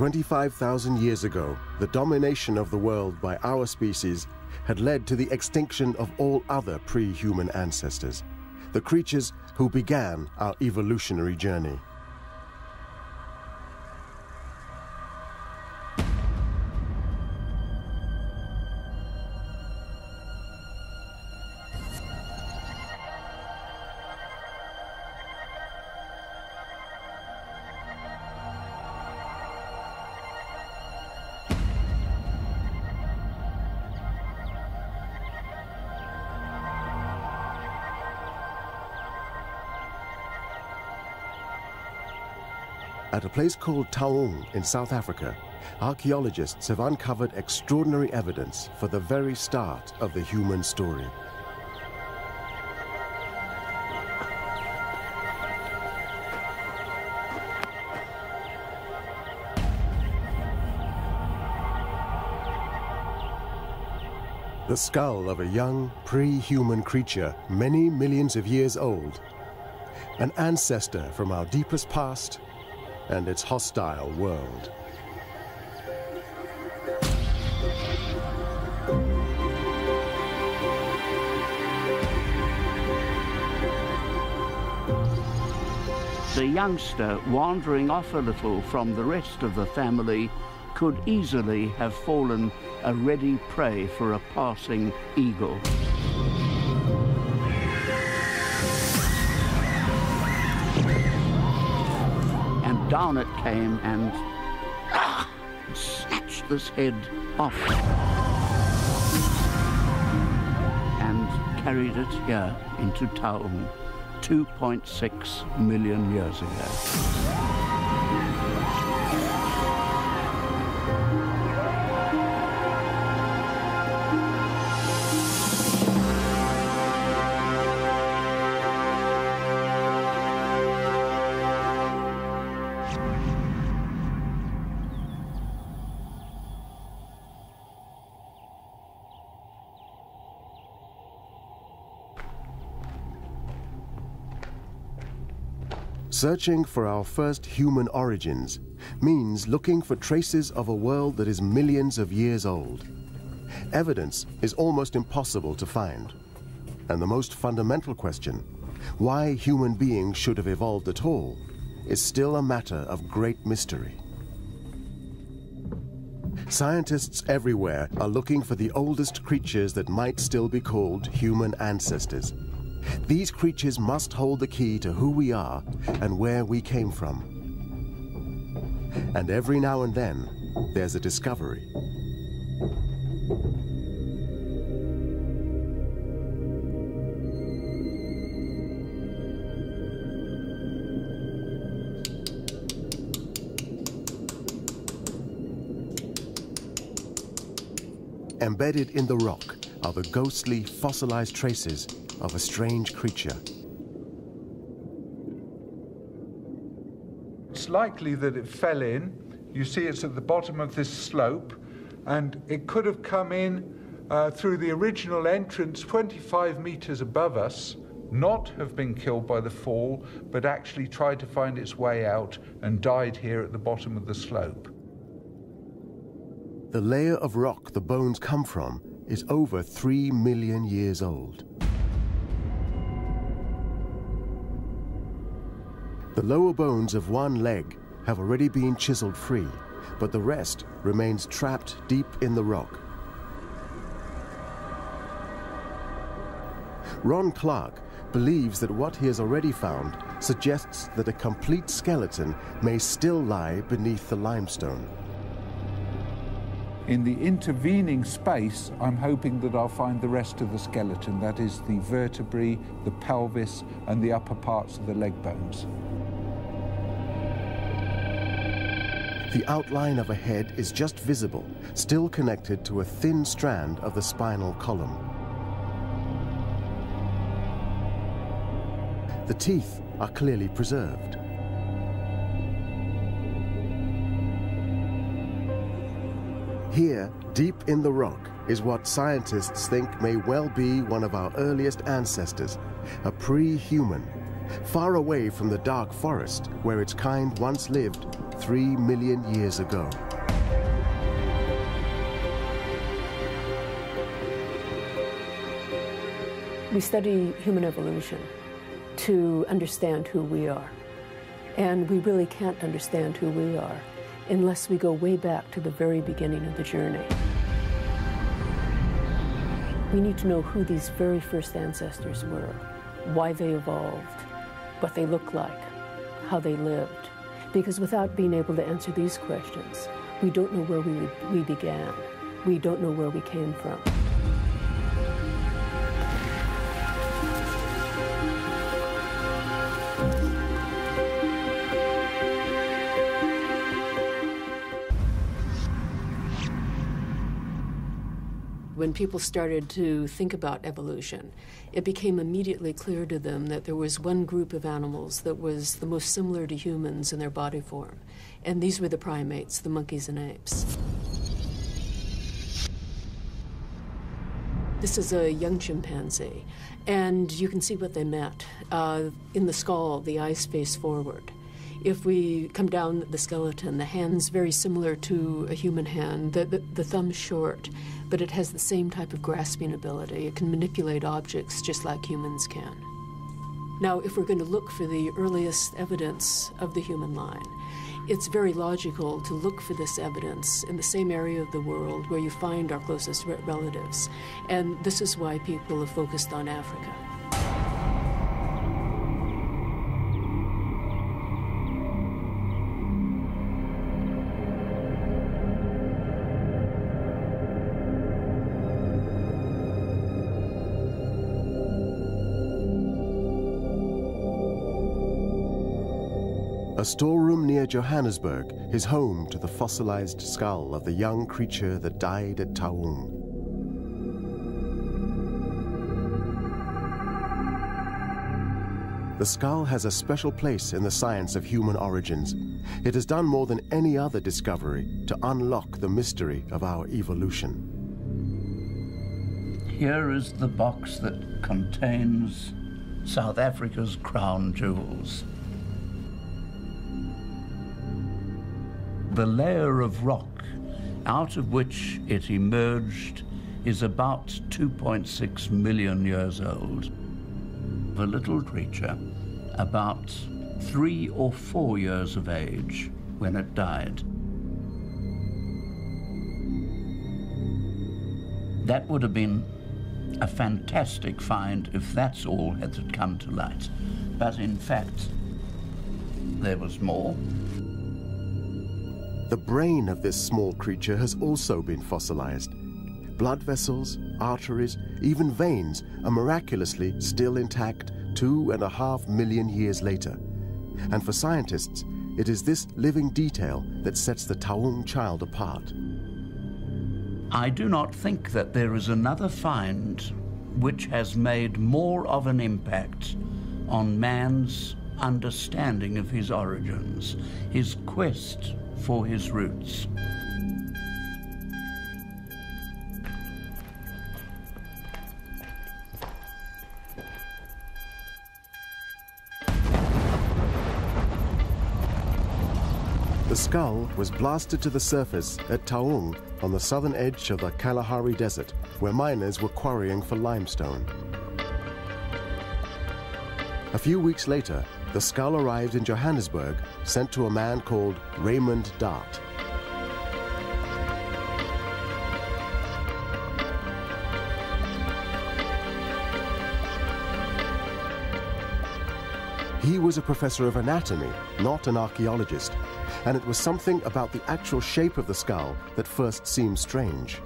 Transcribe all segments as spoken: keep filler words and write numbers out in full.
twenty-five thousand years ago, the domination of the world by our species had led to the extinction of all other pre-human ancestors, the creatures who began our evolutionary journey. At a place called Taung in South Africa, archaeologists have uncovered extraordinary evidence for the very start of the human story. The skull of a young, pre-human creature many millions of years old, an ancestor from our deepest past and its hostile world. The youngster, wandering off a little from the rest of the family, could easily have fallen a ready prey for a passing eagle. Down it came and ah, snatched this head off and carried it here into Taung two point six million years ago. Searching for our first human origins means looking for traces of a world that is millions of years old. Evidence is almost impossible to find. And the most fundamental question, why human beings should have evolved at all, is still a matter of great mystery. Scientists everywhere are looking for the oldest creatures that might still be called human ancestors. These creatures must hold the key to who we are and where we came from. And every now and then, there's a discovery. Embedded in the rock are the ghostly fossilized traces of a strange creature. It's likely that it fell in. You see it's at the bottom of this slope, and it could have come in uh, through the original entrance twenty-five meters above us, not have been killed by the fall, but actually tried to find its way out and died here at the bottom of the slope. The layer of rock the bones come from is over three million years old. The lower bones of one leg have already been chiseled free, but the rest remains trapped deep in the rock. Ron Clark believes that what he has already found suggests that a complete skeleton may still lie beneath the limestone. In the intervening space, I'm hoping that I'll find the rest of the skeleton, that is the vertebrae, the pelvis, and the upper parts of the leg bones. The outline of a head is just visible, still connected to a thin strand of the spinal column. The teeth are clearly preserved. Here, deep in the rock, is what scientists think may well be one of our earliest ancestors, a pre-human, far away from the dark forest where its kind once lived three million years ago. We study human evolution to understand who we are. And we really can't understand who we are unless we go way back to the very beginning of the journey. We need to know who these very first ancestors were, why they evolved, what they looked like, how they lived. Because without being able to answer these questions, we don't know where we, we began. We don't know where we came from. When people started to think about evolution, it became immediately clear to them that there was one group of animals that was the most similar to humans in their body form, and these were the primates, the monkeys and apes. This is a young chimpanzee, and you can see what they met. Uh, in the skull, the eyes face forward. If we come down the skeleton, the hand's very similar to a human hand, the, the, the thumb's short, but it has the same type of grasping ability. It can manipulate objects just like humans can. Now, if we're going to look for the earliest evidence of the human line, it's very logical to look for this evidence in the same area of the world where you find our closest relatives. And this is why people have focused on Africa. A storeroom near Johannesburg is home to the fossilized skull of the young creature that died at Taung. The skull has a special place in the science of human origins. It has done more than any other discovery to unlock the mystery of our evolution. Here is the box that contains South Africa's crown jewels. The layer of rock out of which it emerged is about two point six million years old. The little creature, about three or four years of age when it died. That would have been a fantastic find if that's all had come to light. But in fact, there was more. The brain of this small creature has also been fossilized. Blood vessels, arteries, even veins are miraculously still intact two and a half million years later. And for scientists, it is this living detail that sets the Taung child apart. I do not think that there is another find which has made more of an impact on man's understanding of his origins, his quest for his roots. The skull was blasted to the surface at Taung on the southern edge of the Kalahari Desert, where miners were quarrying for limestone. A few weeks later, the skull arrived in Johannesburg, sent to a man called Raymond Dart. He was a professor of anatomy, not an archaeologist, and it was something about the actual shape of the skull that first seemed strange.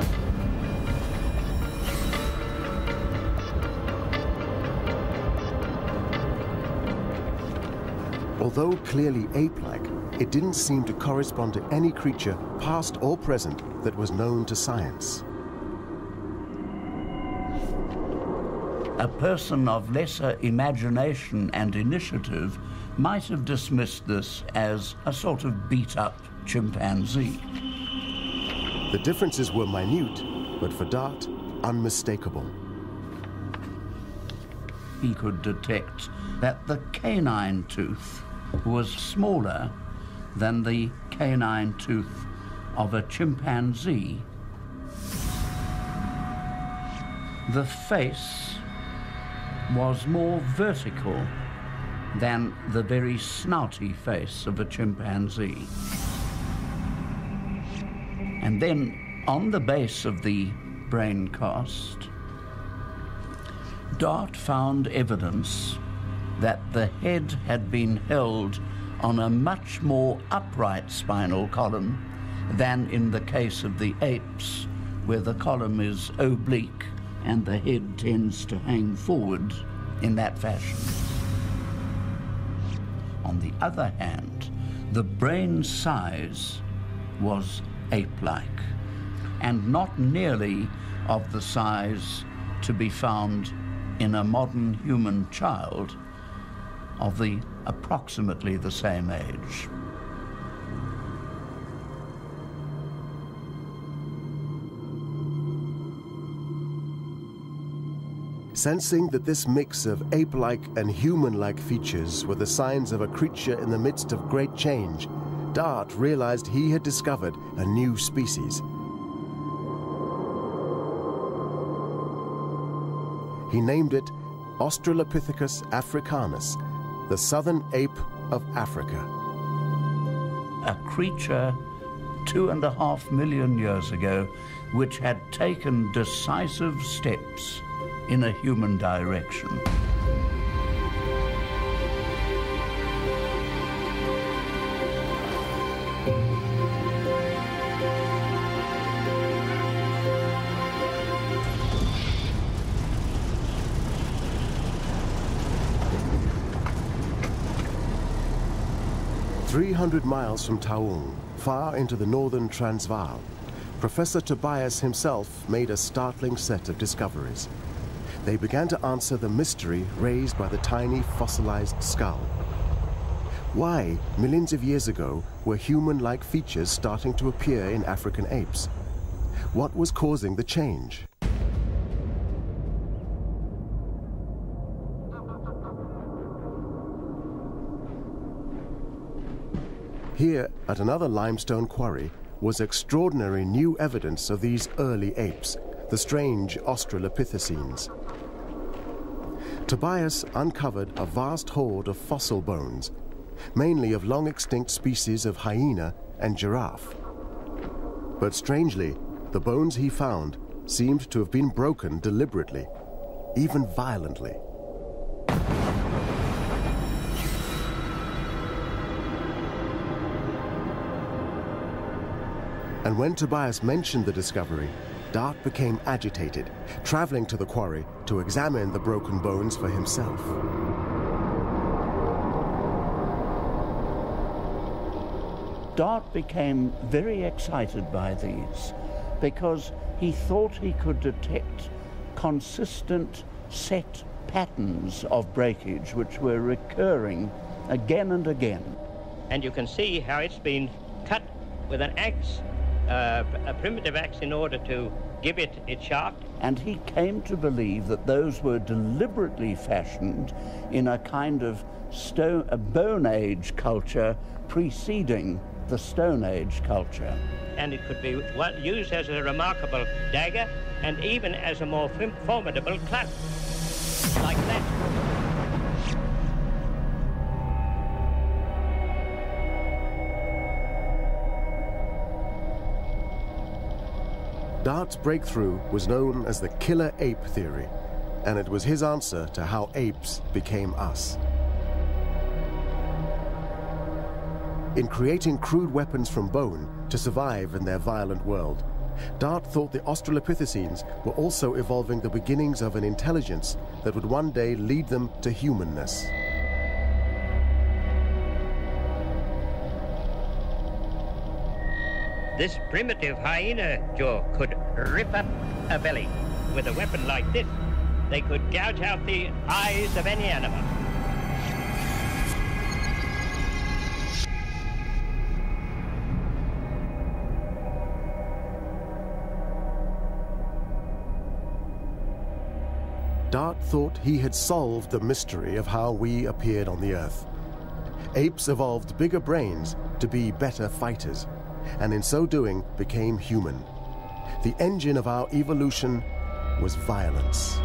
Although clearly ape-like, it didn't seem to correspond to any creature, past or present, that was known to science. A person of lesser imagination and initiative might have dismissed this as a sort of beat-up chimpanzee. The differences were minute, but for Dart, unmistakable. he could detect that the canine tooth was smaller than the canine tooth of a chimpanzee. The face was more vertical than the very snouty face of a chimpanzee. And then on the base of the brain cast, Dart found evidence that the head had been held on a much more upright spinal column than in the case of the apes, where the column is oblique and the head tends to hang forward in that fashion. On the other hand, the brain size was ape-like and not nearly of the size to be found in a modern human child of the approximately the same age. Sensing that this mix of ape-like and human-like features were the signs of a creature in the midst of great change, Dart realized he had discovered a new species. He named it Australopithecus africanus, the southern ape of Africa. A creature two and a half million years ago, which had taken decisive steps in a human direction. three hundred miles from Taung, far into the northern Transvaal, Professor Tobias himself made a startling set of discoveries. They began to answer the mystery raised by the tiny fossilized skull. Why, millions of years ago, were human-like features starting to appear in African apes? What was causing the change? Here, at another limestone quarry, was extraordinary new evidence of these early apes, the strange Australopithecines. Tobias uncovered a vast hoard of fossil bones, mainly of long-extinct species of hyena and giraffe. But strangely, the bones he found seemed to have been broken deliberately, even violently. And when Tobias mentioned the discovery, Dart became agitated, traveling to the quarry to examine the broken bones for himself. Dart became very excited by these because he thought he could detect consistent set patterns of breakage which were recurring again and again. And you can see how it's been cut with an axe. Uh, a primitive axe in order to give it its shaft. And he came to believe that those were deliberately fashioned in a kind of stone, a Bone Age culture preceding the Stone Age culture. And it could be used as a remarkable dagger and even as a more formidable club, like that. Dart's breakthrough was known as the killer ape theory, and it was his answer to how apes became us. In creating crude weapons from bone to survive in their violent world, Dart thought the Australopithecines were also evolving the beginnings of an intelligence that would one day lead them to humanness. This primitive hyena jaw could rip up a belly. With a weapon like this, they could gouge out the eyes of any animal. Dart thought he had solved the mystery of how we appeared on the Earth. Apes evolved bigger brains to be better fighters, and in so doing became human. The engine of our evolution was violence.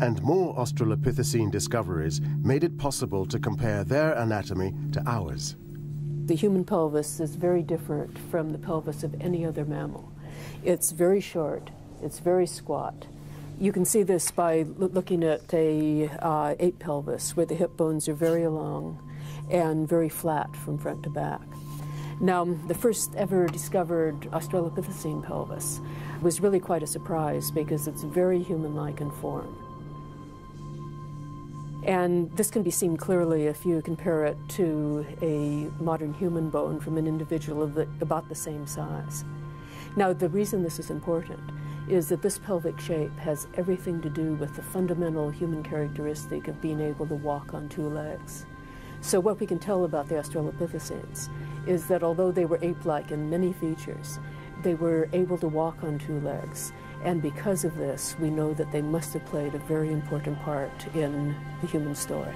And more Australopithecine discoveries made it possible to compare their anatomy to ours. The human pelvis is very different from the pelvis of any other mammal. It's very short, it's very squat. You can see this by looking at a uh, ape pelvis, where the hip bones are very long and very flat from front to back. Now, the first ever discovered Australopithecine pelvis was really quite a surprise because it's very human-like in form. And this can be seen clearly if you compare it to a modern human bone from an individual of the, about the same size. Now, the reason this is important is that this pelvic shape has everything to do with the fundamental human characteristic of being able to walk on two legs. So what we can tell about the Australopithecines is that although they were ape-like in many features, they were able to walk on two legs. And because of this, we know that they must have played a very important part in the human story.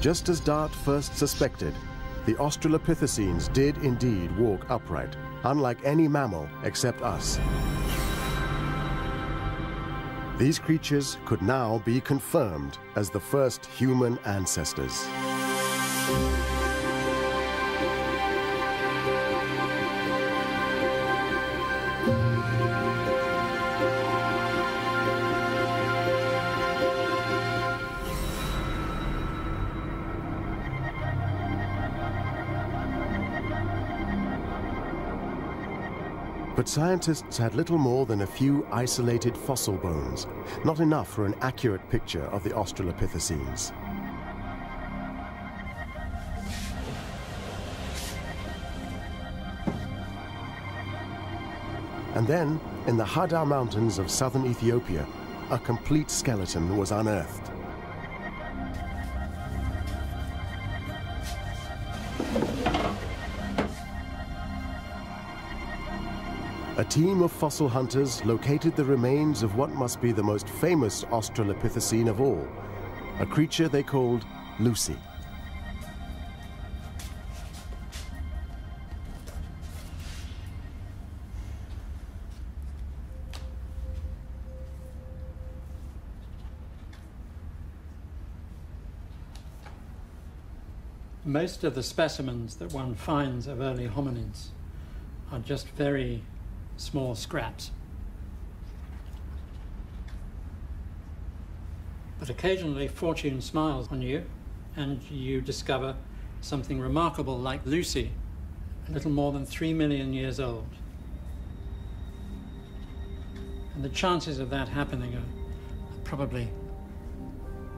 Just as Dart first suspected, the Australopithecines did indeed walk upright, unlike any mammal except us. These creatures could now be confirmed as the first human ancestors. But scientists had little more than a few isolated fossil bones, not enough for an accurate picture of the Australopithecines. And then, in the Hadar Mountains of southern Ethiopia, a complete skeleton was unearthed. A team of fossil hunters located the remains of what must be the most famous Australopithecine of all, a creature they called Lucy. Most of the specimens that one finds of early hominids are just very small scraps. But occasionally fortune smiles on you and you discover something remarkable like Lucy, a little more than three million years old. And the chances of that happening are probably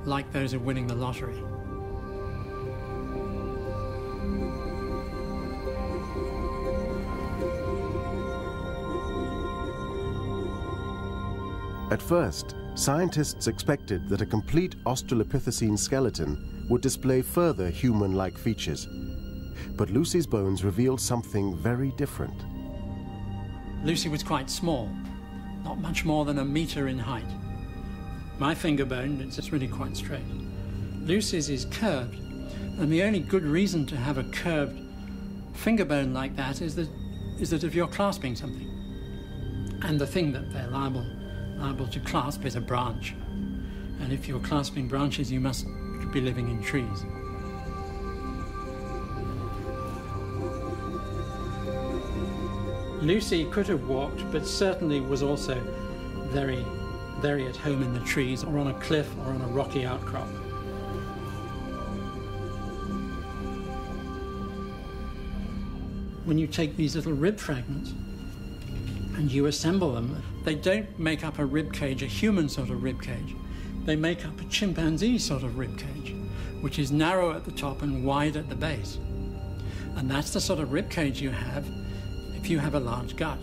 like those of winning the lottery. At first, scientists expected that a complete Australopithecine skeleton would display further human-like features. But Lucy's bones revealed something very different. Lucy was quite small, not much more than a meter in height. My finger bone, it's just really quite straight. Lucy's is curved, and the only good reason to have a curved finger bone like that is that, is that if you're clasping something, and the thing that they're liable liable to clasp is a branch, and if you're clasping branches you must be living in trees. Lucy could have walked, but certainly was also very, very at home in the trees or on a cliff or on a rocky outcrop. When you take these little rib fragments and you assemble them, they don't make up a rib cage, a human sort of rib cage. They make up a chimpanzee sort of rib cage, which is narrow at the top and wide at the base. And that's the sort of rib cage you have if you have a large gut.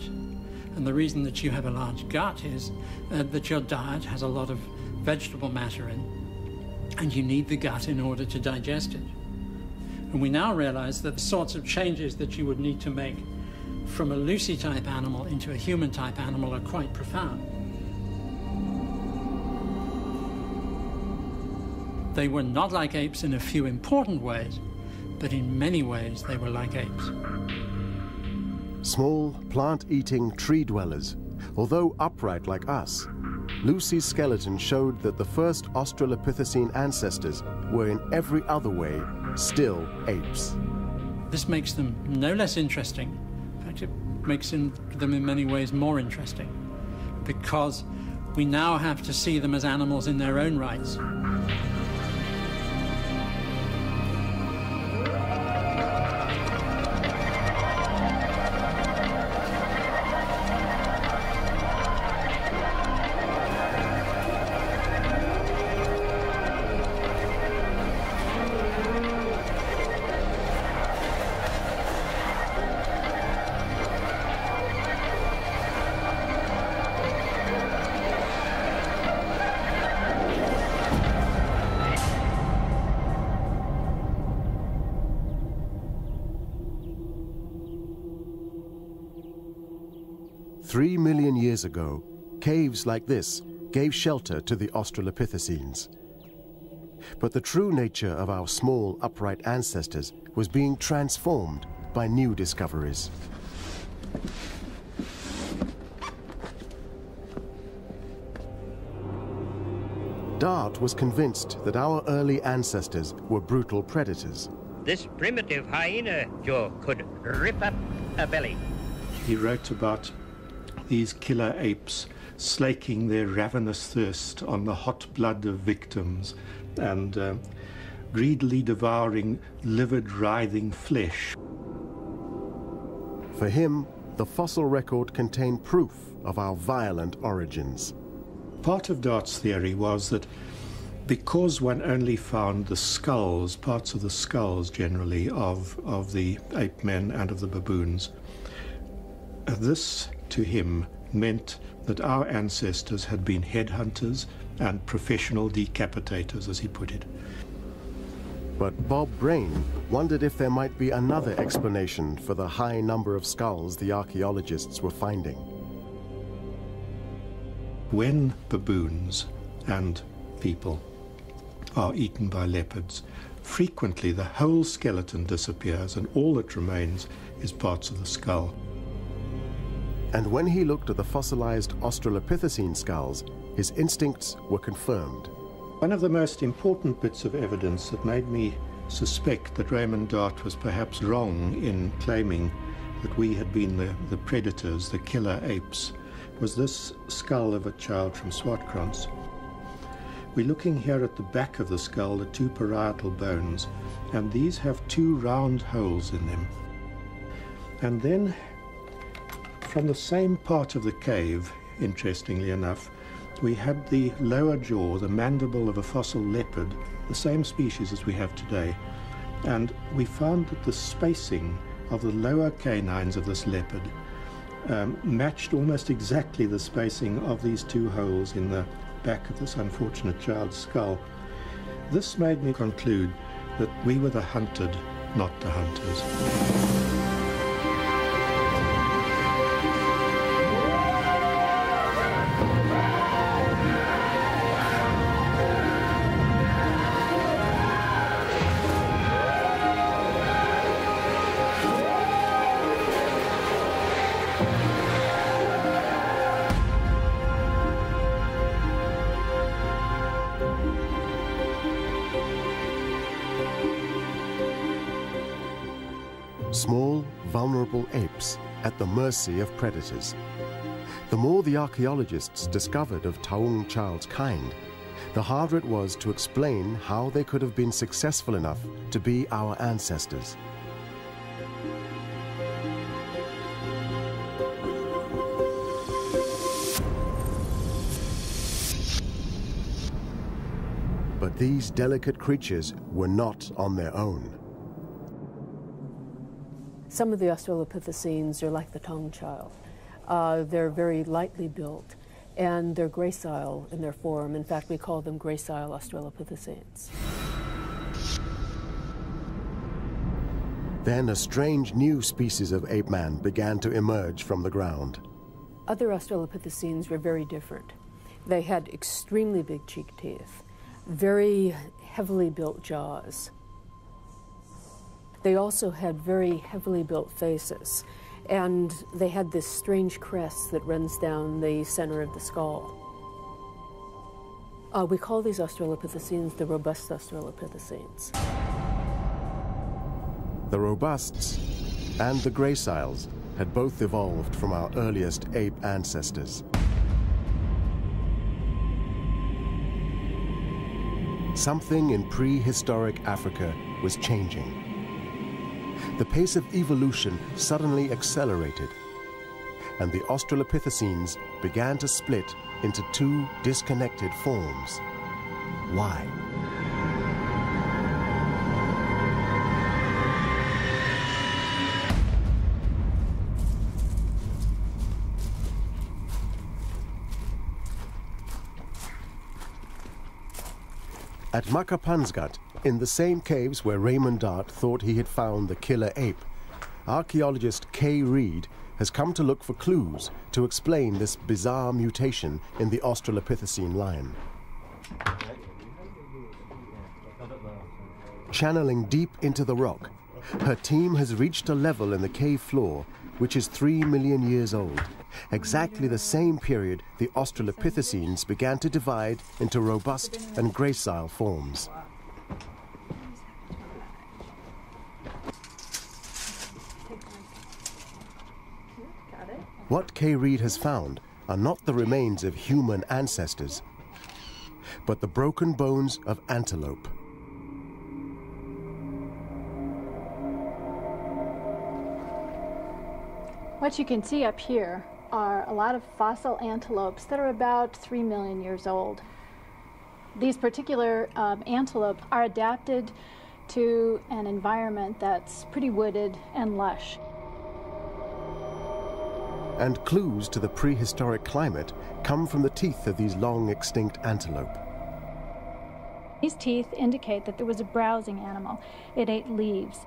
And the reason that you have a large gut is uh, that your diet has a lot of vegetable matter in, and you need the gut in order to digest it. And we now realize that the sorts of changes that you would need to make from a Lucy-type animal into a human-type animal are quite profound. They were not like apes in a few important ways, but in many ways they were like apes. Small, plant-eating tree-dwellers, although upright like us, Lucy's skeleton showed that the first Australopithecine ancestors were in every other way still apes. This makes them no less interesting. In fact, it makes them in many ways more interesting, because we now have to see them as animals in their own rights. Three million years ago, caves like this gave shelter to the Australopithecines. But the true nature of our small, upright ancestors was being transformed by new discoveries. Dart was convinced that our early ancestors were brutal predators. This primitive hyena jaw could rip up a belly. He wrote about these killer apes slaking their ravenous thirst on the hot blood of victims and uh, greedily devouring livid, writhing flesh. For him, the fossil record contained proof of our violent origins. Part of Dart's theory was that because one only found the skulls, parts of the skulls generally, of, of the ape men and of the baboons, this to him meant that our ancestors had been headhunters and professional decapitators, as he put it. But Bob Brain wondered if there might be another explanation for the high number of skulls the archaeologists were finding. When baboons and people are eaten by leopards, frequently the whole skeleton disappears and all that remains is parts of the skull. And when he looked at the fossilized Australopithecine skulls, his instincts were confirmed. One of the most important bits of evidence that made me suspect that Raymond Dart was perhaps wrong in claiming that we had been the, the predators, the killer apes, was this skull of a child from Swartkrans. We're looking here at the back of the skull, the two parietal bones, and these have two round holes in them. And then, from the same part of the cave, interestingly enough, we had the lower jaw, the mandible of a fossil leopard, the same species as we have today. And we found that the spacing of the lower canines of this leopard um, matched almost exactly the spacing of these two holes in the back of this unfortunate child's skull. This made me conclude that we were the hunted, not the hunters. Small, vulnerable apes at the mercy of predators. The more the archaeologists discovered of Taung child's kind, the harder it was to explain how they could have been successful enough to be our ancestors. But these delicate creatures were not on their own. Some of the Australopithecines are like the Taung child. Uh, they're very lightly built, and they're gracile in their form. In fact, we call them gracile Australopithecines. Then a strange new species of ape man began to emerge from the ground. Other Australopithecines were very different. They had extremely big cheek teeth, very heavily built jaws. They also had very heavily built faces, and they had this strange crest that runs down the center of the skull. Uh, we call these Australopithecines the robust Australopithecines. The robusts and the graciles had both evolved from our earliest ape ancestors. Something in prehistoric Africa was changing. The pace of evolution suddenly accelerated, and the Australopithecines began to split into two disconnected forms. Why? At Makapansgat, in the same caves where Raymond Dart thought he had found the killer ape, archaeologist Kay Reed has come to look for clues to explain this bizarre mutation in the Australopithecine line. Channeling deep into the rock, her team has reached a level in the cave floor which is three million years old, exactly the same period the Australopithecines began to divide into robust and gracile forms. What Kay Reed has found are not the remains of human ancestors, but the broken bones of antelope. What you can see up here are a lot of fossil antelopes that are about three million years old. These particular um, antelopes are adapted to an environment that's pretty wooded and lush. And clues to the prehistoric climate come from the teeth of these long extinct antelope. These teeth indicate that there was a browsing animal. It ate leaves.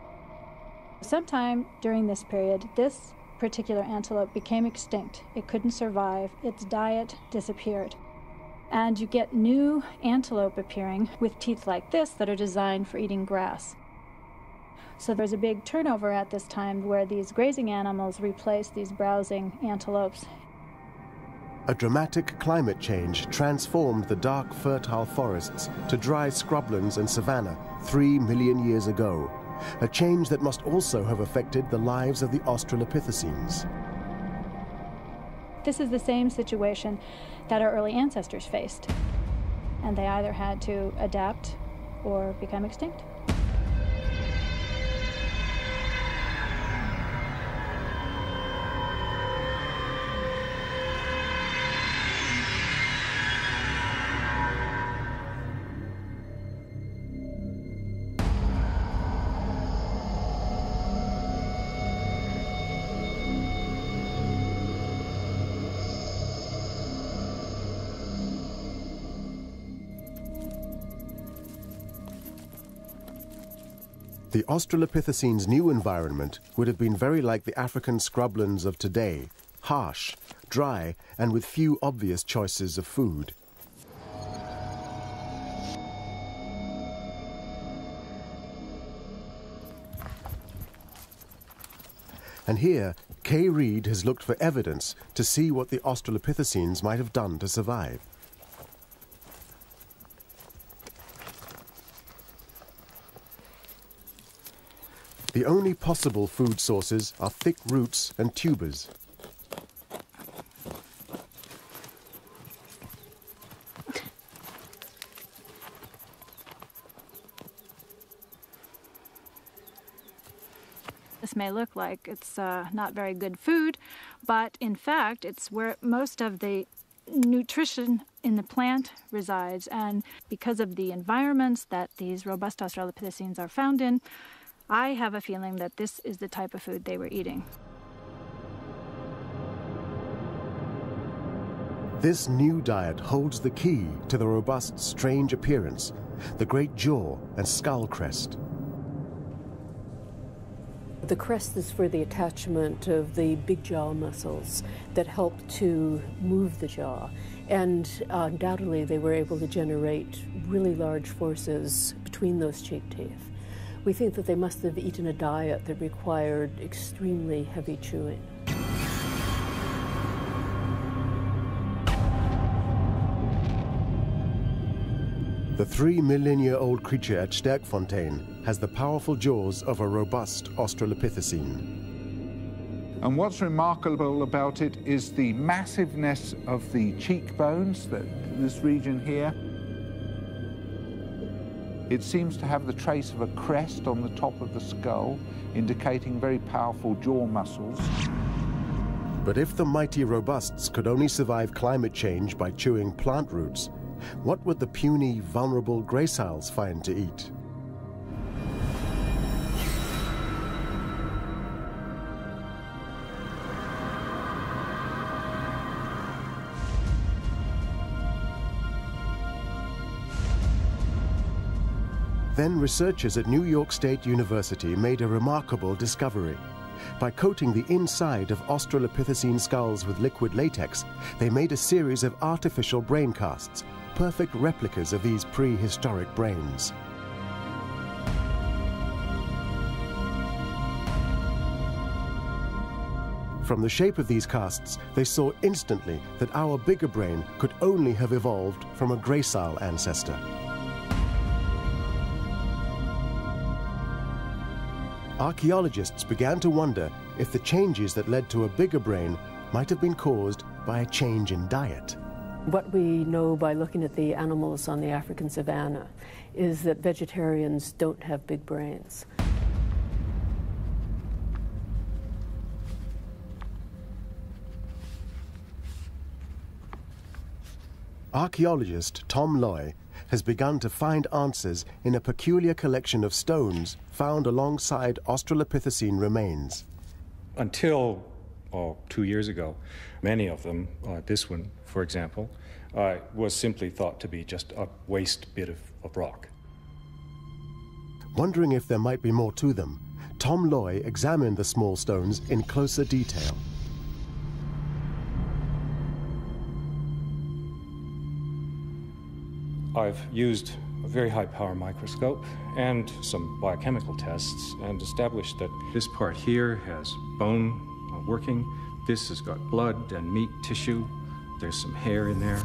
Sometime during this period, this particular antelope became extinct. It couldn't survive. Its diet disappeared. And you get new antelope appearing with teeth like this that are designed for eating grass. So there's a big turnover at this time where these grazing animals replace these browsing antelopes. A dramatic climate change transformed the dark, fertile forests to dry scrublands and savanna three million years ago, a change that must also have affected the lives of the Australopithecines. This is the same situation that our early ancestors faced, and they either had to adapt or become extinct. The Australopithecine's new environment would have been very like the African scrublands of today, harsh, dry, and with few obvious choices of food. And here, Kay Reed has looked for evidence to see what the Australopithecines might have done to survive. The only possible food sources are thick roots and tubers. This may look like it's uh, not very good food, but in fact, it's where most of the nutrition in the plant resides. And because of the environments that these robust Australopithecines are found in, I have a feeling that this is the type of food they were eating. This new diet holds the key to the robust, strange appearance, the great jaw and skull crest. The crest is for the attachment of the big jaw muscles that help to move the jaw. And uh, undoubtedly, they were able to generate really large forces between those cheek teeth. We think that they must have eaten a diet that required extremely heavy chewing. The three million year old creature at Sterkfontein has the powerful jaws of a robust Australopithecine. And what's remarkable about it is the massiveness of the cheekbones, that this region here. It seems to have the trace of a crest on the top of the skull, indicating very powerful jaw muscles. But if the mighty robusts could only survive climate change by chewing plant roots, what would the puny, vulnerable graciles find to eat? Then researchers at New York State University made a remarkable discovery. By coating the inside of Australopithecine skulls with liquid latex, they made a series of artificial brain casts, perfect replicas of these prehistoric brains. From the shape of these casts, they saw instantly that our bigger brain could only have evolved from a gracile ancestor. Archaeologists began to wonder if the changes that led to a bigger brain might have been caused by a change in diet. What we know by looking at the animals on the African savanna is that vegetarians don't have big brains. Archaeologist Tom Loy has begun to find answers in a peculiar collection of stones found alongside Australopithecine remains. Until oh, two years ago, many of them, uh, this one, for example, uh, was simply thought to be just a waste bit of, of rock. Wondering if there might be more to them, Tom Loy examined the small stones in closer detail. I've used a very high-power microscope and some biochemical tests and established that this part here has bone working, this has got blood and meat tissue, there's some hair in there.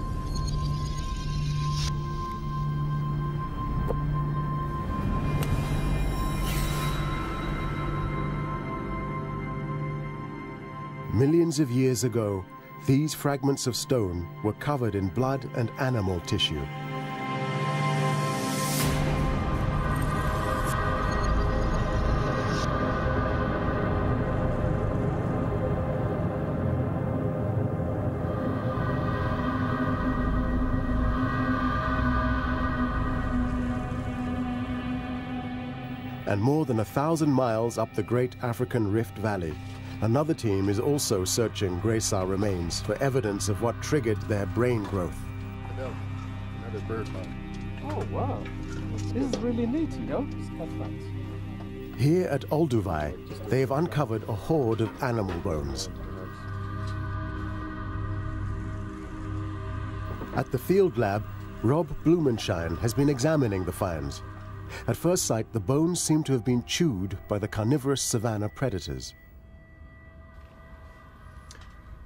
Millions of years ago, these fragments of stone were covered in blood and animal tissue. And more than a thousand miles up the Great African Rift Valley, another team is also searching gracile remains for evidence of what triggered their brain growth. Another bird hug. Oh, wow. This is really neat, you know? Here at Olduvai, they have uncovered a hoard of animal bones. At the field lab, Rob Blumenschein has been examining the finds. At first sight, the bones seem to have been chewed by the carnivorous savanna predators.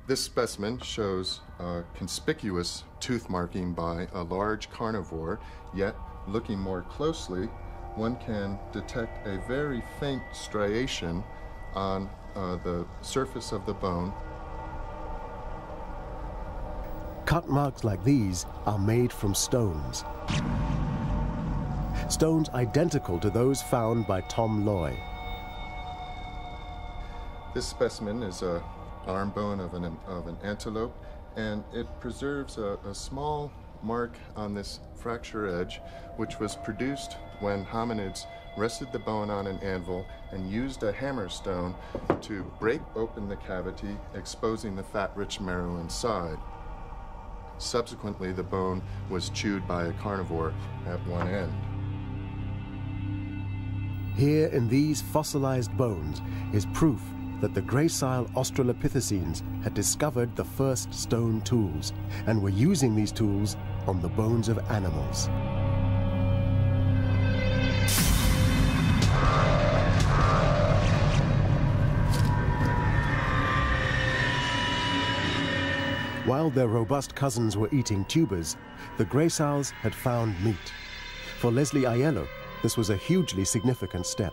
This specimen shows a conspicuous tooth marking by a large carnivore, yet looking more closely, one can detect a very faint striation on uh, the surface of the bone. Cut marks like these are made from stones. Stones identical to those found by Tom Loy. This specimen is an arm bone of an, of an antelope, and it preserves a, a small mark on this fracture edge, which was produced when hominids rested the bone on an anvil, and used a hammerstone to break open the cavity, exposing the fat-rich marrow inside. Subsequently, the bone was chewed by a carnivore at one end. Here in these fossilized bones is proof that the gracile Australopithecines had discovered the first stone tools and were using these tools on the bones of animals. While their robust cousins were eating tubers, the graciles had found meat. For Leslie Aiello, this was a hugely significant step.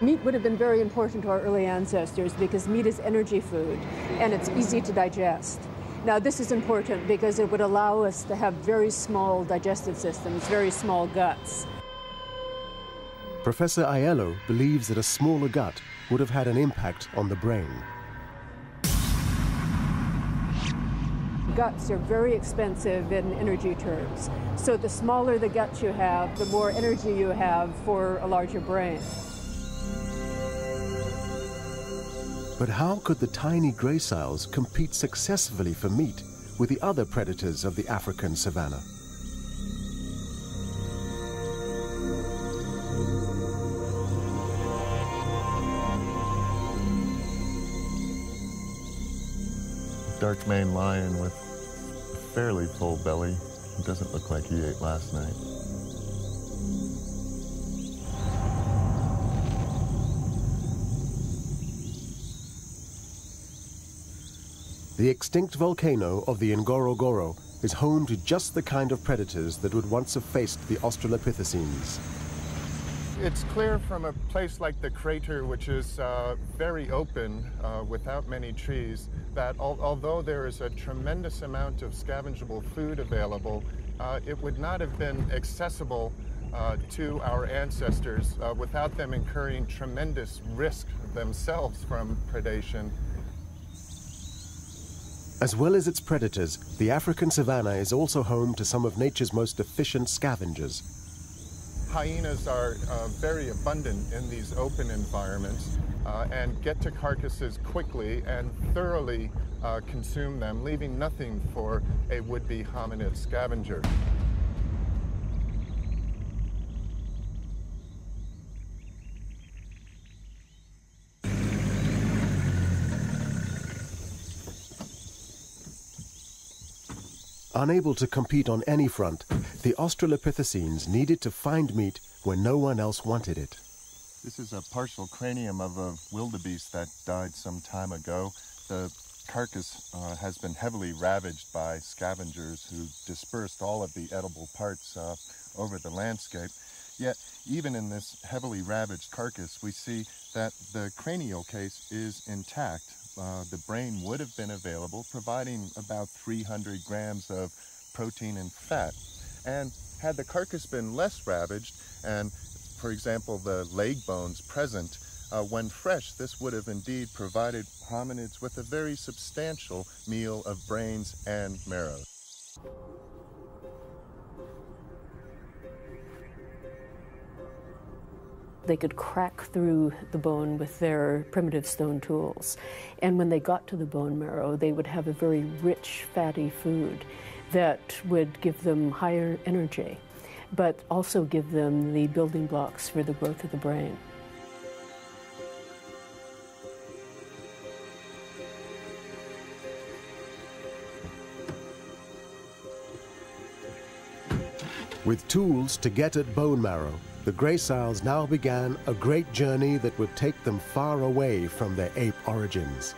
Meat would have been very important to our early ancestors because meat is energy food and it's easy to digest. Now this is important because it would allow us to have very small digestive systems, very small guts. Professor Aiello believes that a smaller gut would have had an impact on the brain. Guts are very expensive in energy terms. So the smaller the guts you have, the more energy you have for a larger brain. But how could the tiny graciles compete successfully for meat with the other predators of the African savanna? Dark-maned lion with a fairly full belly. He doesn't look like he ate last night. The extinct volcano of the Ngorongoro is home to just the kind of predators that would once have faced the Australopithecines. It's clear from a place like the crater, which is uh, very open uh, without many trees, that al although there is a tremendous amount of scavengeable food available, uh, it would not have been accessible uh, to our ancestors uh, without them incurring tremendous risk themselves from predation. As well as its predators, the African savanna is also home to some of nature's most efficient scavengers. Hyenas are uh, very abundant in these open environments uh, and get to carcasses quickly and thoroughly uh, consume them, leaving nothing for a would-be hominid scavenger. Unable to compete on any front, the Australopithecines needed to find meat where no one else wanted it. This is a partial cranium of a wildebeest that died some time ago. The carcass uh, has been heavily ravaged by scavengers who dispersed all of the edible parts uh, over the landscape. Yet, even in this heavily ravaged carcass, we see that the cranial case is intact. Uh, the brain would have been available, providing about three hundred grams of protein and fat. And had the carcass been less ravaged, and for example the leg bones present, uh, when fresh, this would have indeed provided hominids with a very substantial meal of brains and marrow. They could crack through the bone with their primitive stone tools. And when they got to the bone marrow, they would have a very rich, fatty food that would give them higher energy, but also give them the building blocks for the growth of the brain. With tools to get at bone marrow, the graciles now began a great journey that would take them far away from their ape origins.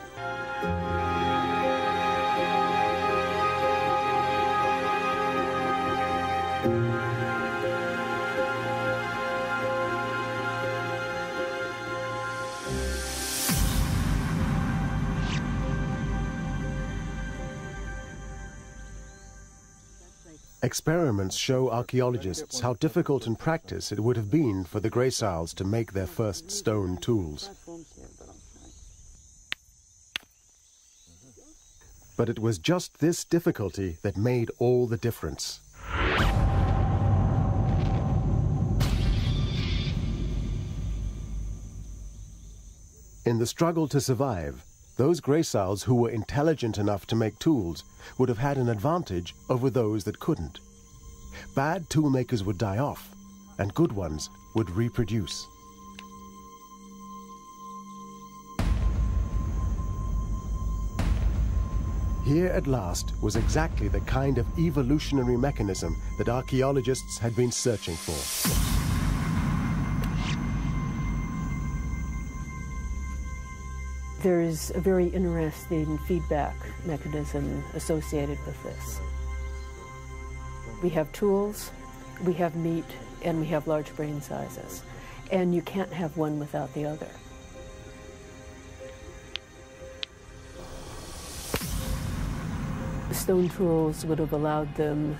Experiments show archaeologists how difficult in practice it would have been for the graciles to make their first stone tools. But it was just this difficulty that made all the difference. In the struggle to survive, those graysales who were intelligent enough to make tools would have had an advantage over those that couldn't. Bad tool makers would die off, and good ones would reproduce. Here at last was exactly the kind of evolutionary mechanism that archaeologists had been searching for. There is a very interesting feedback mechanism associated with this. We have tools, we have meat, and we have large brain sizes. And you can't have one without the other. Stone tools would have allowed them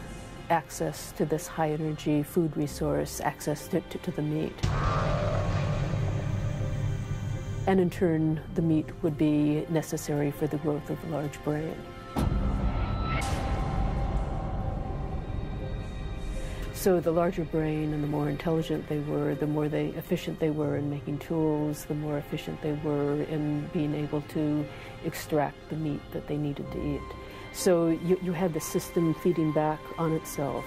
access to this high-energy food resource, access to, to, to the meat. And in turn, the meat would be necessary for the growth of the large brain. So the larger brain and the more intelligent they were, the more they, efficient they were in making tools, the more efficient they were in being able to extract the meat that they needed to eat. So you, you had the system feeding back on itself.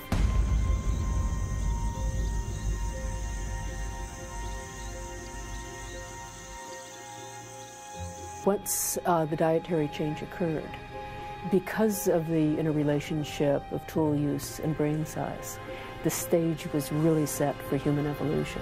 Once uh, the dietary change occurred, because of the interrelationship of tool use and brain size, the stage was really set for human evolution.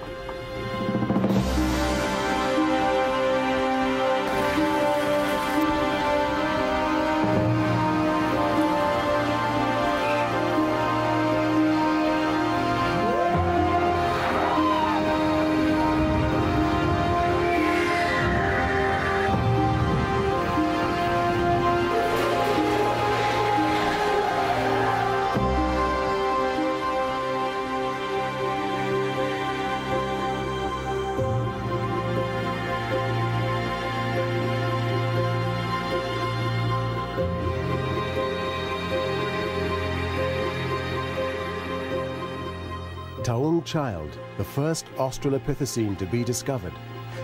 Taung child, the first Australopithecine to be discovered,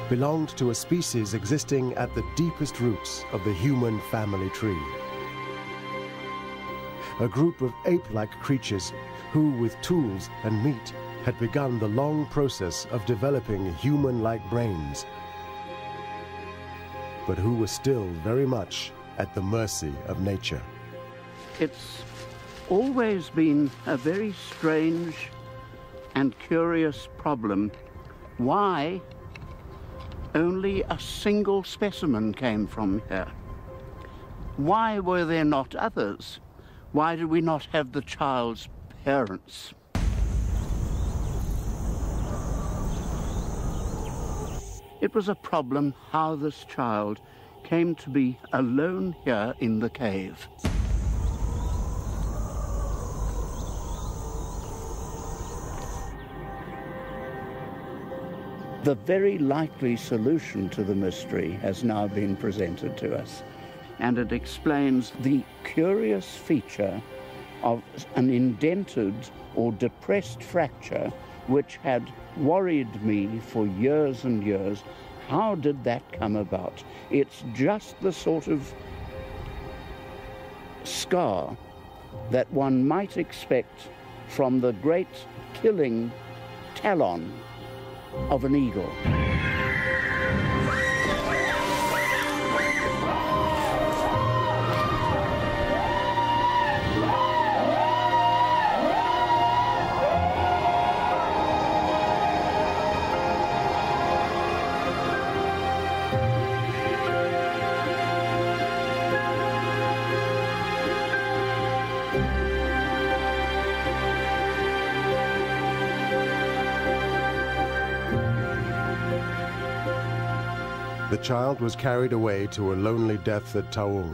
belonged to a species existing at the deepest roots of the human family tree. A group of ape-like creatures who, with tools and meat, had begun the long process of developing human-like brains, but who were still very much at the mercy of nature. It's always been a very strange and curious problem. Why only a single specimen came from here? Why were there not others? Why did we not have the child's parents? It was a problem how this child came to be alone here in the cave. The very likely solution to the mystery has now been presented to us, and it explains the curious feature of an indented or depressed fracture which had worried me for years and years. How did that come about? It's just the sort of scar that one might expect from the great killing talon of an eagle. The child was carried away to a lonely death at Taung.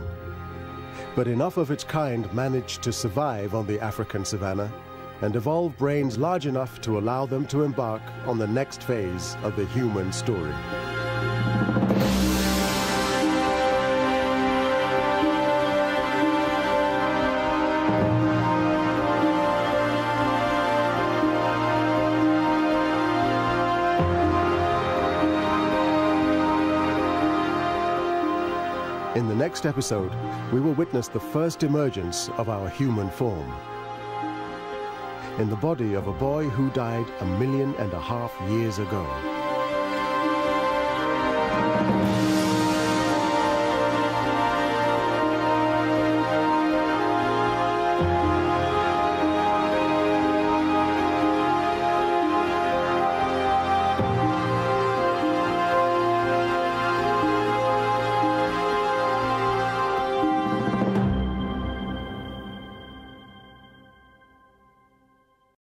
But enough of its kind managed to survive on the African savannah and evolve brains large enough to allow them to embark on the next phase of the human story. next episode, we will witness the first emergence of our human form in the body of a boy who died a million and a half years ago.